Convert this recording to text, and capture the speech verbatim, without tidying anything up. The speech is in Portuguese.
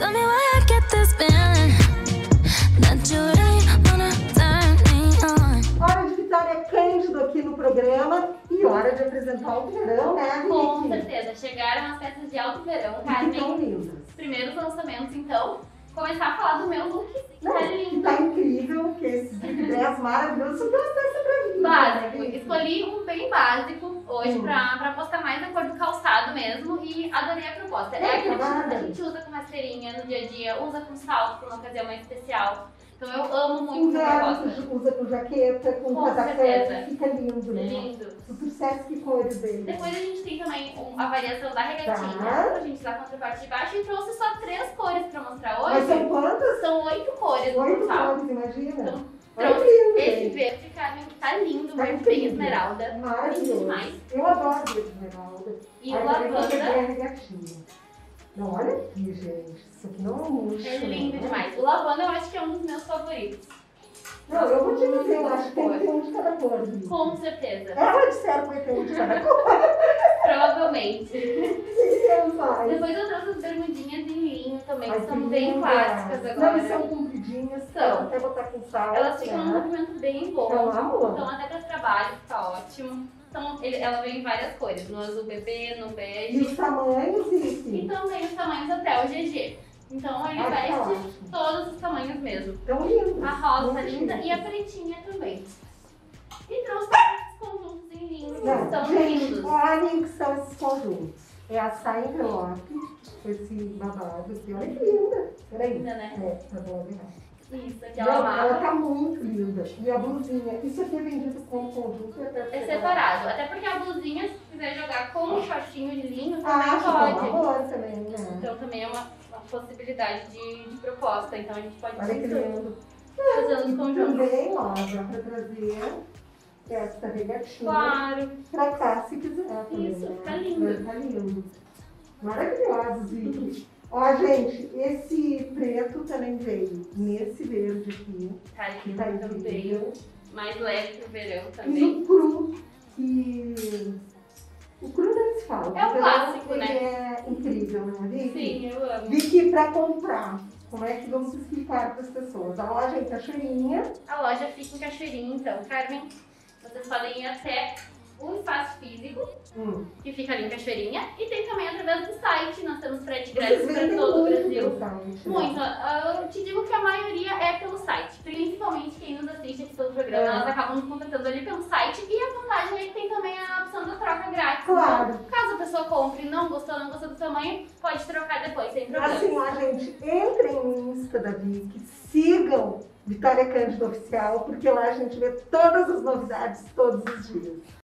Hora de Vitória Cândido aqui no programa e hora de apresentar o verão, né, Vicky? Com certeza, chegaram as peças de alto verão, Carmen. Estão lindas. Primeiros lançamentos, então. Começar a falar do meu look, não, tá lindo. Tá incrível, que esse dress maravilhoso, deu uma peça pra mim. Básico, né? Escolhi um bem básico hoje hum. pra, pra postar mais na cor do calçado mesmo e adorei a proposta. É, é aquele tipo que a gente usa com rasteirinha no dia a dia, usa com salto pra uma ocasião mais especial. Então eu amo muito essa proposta. Usa com jaqueta, com, com casacão, fica lindo, né? Lindo. Sucesso que cores dele. Depois a gente tem também a variação da regatinha, tá. A gente lá com a parte de baixo e trouxe só três cores pra mostrar hoje. Mas são quantas? São oito cores. Oito cores, imagina. Então, trouxe lindo, esse verde, Carmen, que tá lindo, tá verde bem esmeralda. Maravilhoso. Demais. Eu adoro verde esmeralda. E o lavanda. Não, olha aqui, gente. Isso aqui não é luxo. É lindo não, demais. O lavanda eu acho que é um dos meus favoritos. Não, eu vou te dizer, eu acho que tem oitenta de cada cor. Com certeza. Ela disseram oitenta de cada cor. Provavelmente. Depois eu trouxe as bermudinhas em linho também, que são bem clássicas agora. Não, são compridinhas, são. Até botar com salto. Elas ficam num movimento bem bom. Então até para trabalho fica ótimo. Então ele, ela vem em várias cores, no azul bebê, no bege. E os tamanhos, Vicky? E também os tamanhos até o G G. Então ele ah, veste tá todos os tamanhos mesmo. Tão lindos. A rosa linda e a pretinha também. E trouxe esses conjuntos em linhos que são lindos. Olhem que são esses conjuntos. É a saia envelope, esse babado aqui. Olha que linda. Peraí. Linda, né? É, tá bom, legal. Isso, aqui é uma mala. Ela tá muito linda. E a blusinha, isso aqui é vendido como conjunto e até é separado. Até porque a blusinha, se quiser jogar com um shortinho de linho, também ah, pode. Boa também, né? Então também é uma... possibilidade de, de proposta, então a gente pode fazer fazendo conjunto. Também, ó, dá pra trazer essa regatinha, claro, pra cá se quiser. Isso, também, tá, né? Lindo. Tá lindo. Maravilhosos, Vicky. Uhum. Ó, gente, esse preto também veio nesse verde aqui. Tá lindo, tá também. Mais leve pro verão também. E o cru, que... o cru não se fala. É um clássico, né? É incrível, não é, Vicky? Sim, eu amo. Vicky, pra comprar, como é que vamos explicar para as pessoas? A loja é em Cachoeirinha. A loja fica em Cachoeirinha, então, Carmen. Vocês podem ir até o espaço físico, hum. que fica ali em Cachoeirinha. E tem também através do site, nós temos frete grátis para todo o Brasil. Site, muito. Né? Eu te digo que a maioria é pelo site. Principalmente quem nos assiste aqui pelo programa, é. elas acabam nos contratando ali pelo site. E a vantagem é que tem também a opção da troca grátis. Claro. Então, caso a pessoa compre, não gostou, não gostou do tamanho, pode trocar depois, sem problema. Assim, ó, gente, entrem no Insta da Vicky, sigam Vitória Cândido Oficial, porque lá a gente vê todas as novidades todos os dias.